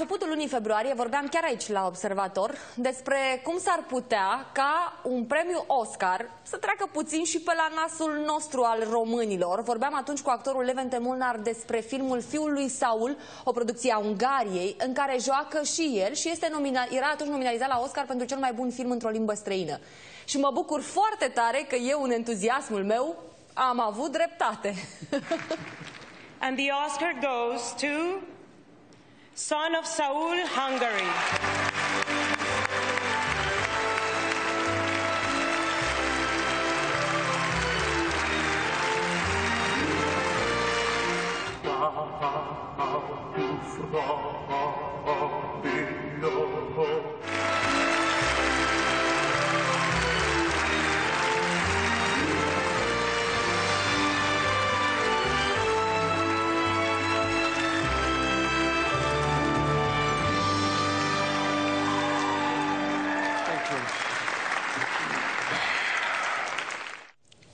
începutul lunii februarie vorbeam chiar aici la Observator despre cum s-ar putea ca un premiu Oscar să treacă puțin și pe la nasul nostru al românilor. Vorbeam atunci cu actorul Levente Molnár despre filmul Fiul lui Saul, o producție a Ungariei, în care joacă și el și era atunci nominalizat la Oscar pentru cel mai bun film într-o limbă străină. Și mă bucur foarte tare că eu, în entuziasmul meu, am avut dreptate. And the Oscar goes to Son of Saul, Hungary.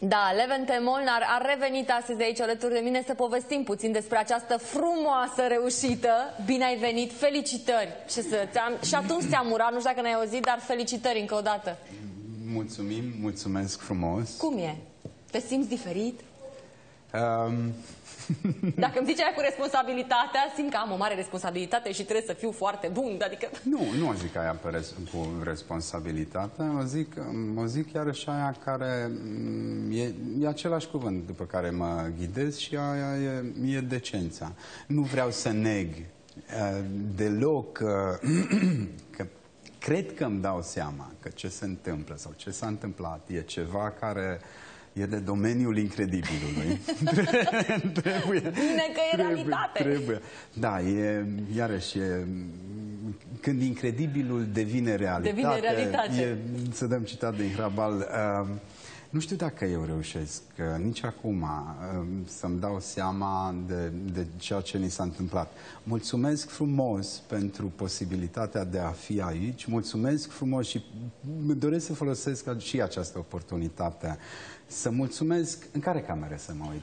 Da, Levente Molnár a revenit astăzi aici alături de mine să povestim puțin despre această frumoasă reușită. Bine ai venit, felicitări! Și atunci te-am urat, nu știu dacă ne-ai auzit, dar felicitări încă o dată. Mulțumim, mulțumesc frumos. Cum e? Te simți diferit? Dacă îmi zici aia cu responsabilitatea, simt că am o mare responsabilitate și trebuie să fiu foarte bun, adică... Nu o zic aia cu responsabilitatea, o zic iarăși aia care e același cuvânt după care mă ghidez și aia e decența. Nu vreau să neg deloc că cred că îmi dau seama că ce se întâmplă sau ce s-a întâmplat e ceva care... E de domeniul incredibilului. Bine că e realitate. Trebuie. Da, iarăși, când incredibilul devine realitate. Devine realitate. Să dăm citat din Hrabal. Nu știu dacă eu reușesc nici acum să-mi dau seama de ceea ce ni s-a întâmplat. Mulțumesc frumos pentru posibilitatea de a fi aici. Mulțumesc frumos și doresc să folosesc și această oportunitate. Să mulțumesc... În care camere să mă uit?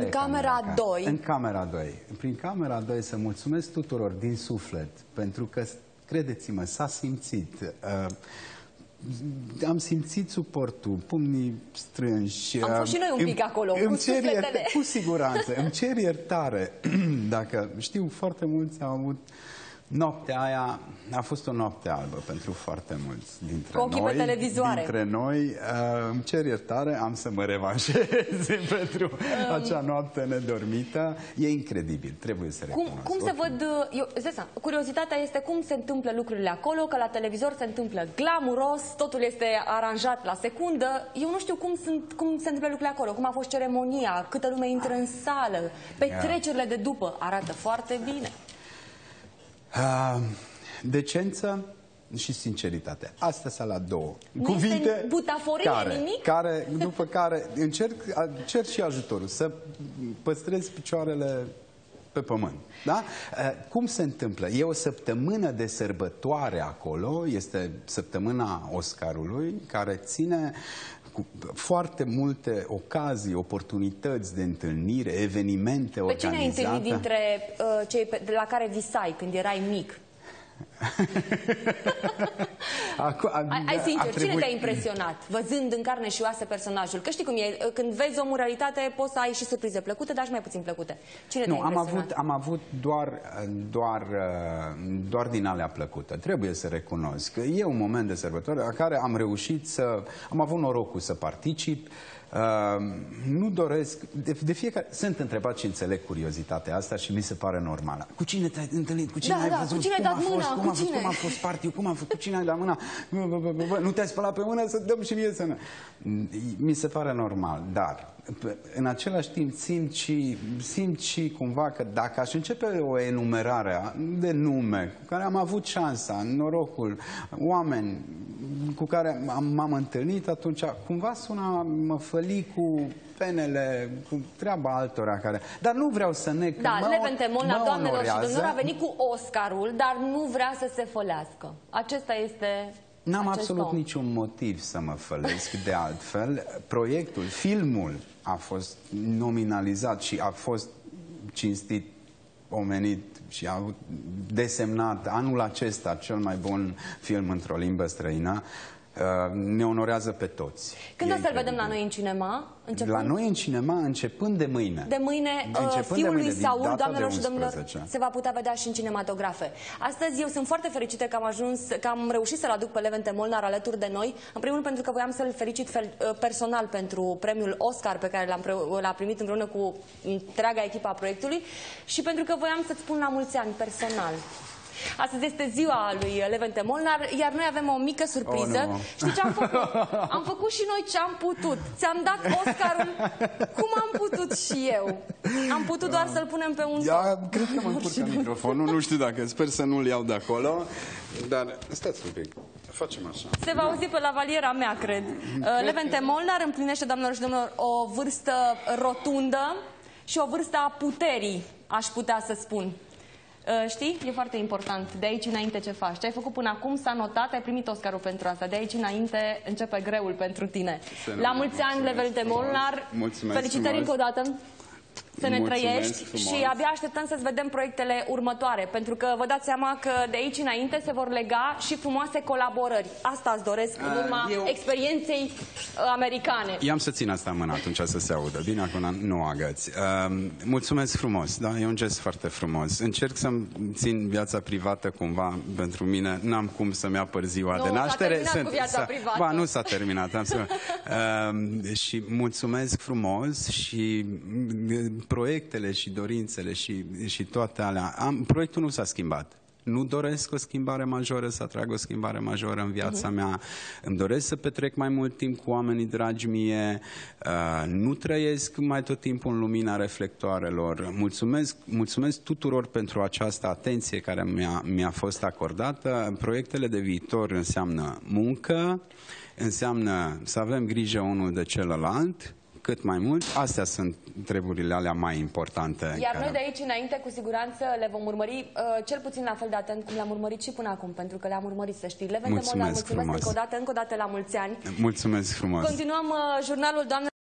În camera 2. În camera 2. Prin camera 2 să mulțumesc tuturor din suflet, pentru că, credeți-mă, s-a simțit... Am simțit suportul, pumnii strânși. Am fost și noi un pic acolo, cu sufletele. Cu siguranță. Îmi cer iertare. Dacă știu, foarte mulți au avut... Noaptea aia a fost o noapte albă pentru foarte mulți dintre noi. Cu ochii pe televizoare. Dintre noi. Îmi cer iertare, am să mă revanșez pentru acea noapte nedormită. E incredibil, trebuie să recunosc. Cum se văd... Curiozitatea este cum se întâmplă lucrurile acolo, că la televizor se întâmplă glamuros, totul este aranjat la secundă. Eu nu știu cum se întâmplă lucrurile acolo, cum a fost ceremonia, câtă lume intră în sală, petrecerile de după. Arată foarte bine. Decență și sinceritate. Astea sunt la două cuvinte care, după care încerc și ajutorul să păstrez picioarele pe pământ. Da? Cum se întâmplă? E o săptămână de sărbătoare acolo, este săptămâna Oscarului, care ține cu foarte multe ocazii, oportunități de întâlnire, evenimente organizate. Pe cine ai întâlnit dintre cei la care visai când erai mic? Sincer, cine te-a impresionat văzând în carne și oase personajul? Că știi cum e, când vezi omul în realitate poți să ai și surprize plăcute, dar și mai puțin plăcute. Cine te-a impresionat? Am avut doar din alea plăcute. Trebuie să recunosc că e un moment de sărbătoare la care am reușit să... Am avut norocul să particip. Nu doresc... De fiecare... Sunt întrebat și înțeleg curiozitatea asta și mi se pare normală. Cu cine te-ai întâlnit? Cu cine ai văzut? Cu cine ai dat mâna? Cum a fost partiu? Cu cine ai dat mâna? Nu te-ai spălat pe mână? Să dăm și mie să nu... Mi se pare normal, dar... În același timp simt și cumva că dacă aș începe o enumerare de nume cu care am avut șansa, norocul, oameni cu care m-am întâlnit, atunci cumva sună mă făli cu penele, cu treaba altora care... Dar nu vreau să ne... Da, Levente Molnár, doamnelor și domnilor, a venit cu Oscarul, dar nu vrea să se fălească. Acesta este... N-am absolut niciun motiv să mă fălesc, de altfel. Proiectul, filmul a fost nominalizat și a fost cinstit omenit și a desemnat anul acesta cel mai bun film într-o limbă străină, ne onorează pe toți. Când o să-l vedem la noi în cinema? La noi în cinema, începând de mâine. De mâine, Fiul lui Saul, doamnelor și domnilor, se va putea vedea și în cinematografe. Astăzi eu sunt foarte fericită că am ajuns, că am reușit să-l aduc pe Levente Molnár alături de noi. În primul rând, pentru că voiam să-l felicit personal pentru premiul Oscar pe care l-a primit împreună cu întreaga echipa proiectului și pentru că voiam să-ți spun la mulți ani personal. Astăzi este ziua lui Levente Molnár, iar noi avem o mică surpriză. Oh, no. Știi ce am făcut? Am făcut și noi ce am putut. Ți-am dat Oscarul cum am putut și eu. Am putut doar să-l punem pe un... Cred că mă încurcă microfonul, nu știu dacă, sper să nu-l iau de acolo. Dar stați un pic, facem așa. Se va auzi pe lavaliera mea, cred. Levente Molnár împlinește, doamnelor și domnilor, o vârstă rotundă și o vârstă a puterii, aș putea să spun. Știi? E foarte important. De aici înainte ce faci? Ce ai făcut până acum s-a notat, ai primit Oscarul pentru asta. De aici înainte începe greul pentru tine. La mulți ani, Levente Molnár. Felicitări încă o dată. Să ne trăiești și abia așteptăm să-ți vedem proiectele următoare, pentru că vă dați seama că de aici înainte se vor lega și frumoase colaborări. Asta îți doresc în urma experienței americane. I-am să țin asta în mână atunci să se audă. Bine, acum nu o agăți. Mulțumesc frumos, da? E un gest foarte frumos. Încerc să-mi țin viața privată cumva pentru mine. N-am cum să-mi apăr ziua de naștere. Ba, nu s-a terminat. Și mulțumesc frumos și... proiectele și dorințele și toate alea. Proiectul nu s-a schimbat. Nu doresc o schimbare majoră, să atrag o schimbare majoră în viața mea. Îmi doresc să petrec mai mult timp cu oamenii dragi mie. Nu trăiesc mai tot timpul în lumina reflectoarelor. Mulțumesc tuturor pentru această atenție care mi-a fost acordată. Proiectele de viitor înseamnă muncă, înseamnă să avem grijă unul de celălalt, cât mai mult. Astea sunt treburile alea mai importante. Iar noi de aici înainte, cu siguranță, le vom urmări cel puțin la fel de atent cum le-am urmărit și până acum, pentru că le-am urmărit, să știi. Levente Molnár, mulțumesc încă o dată la mulți ani. Mulțumesc frumos. Continuăm jurnalul doamnei.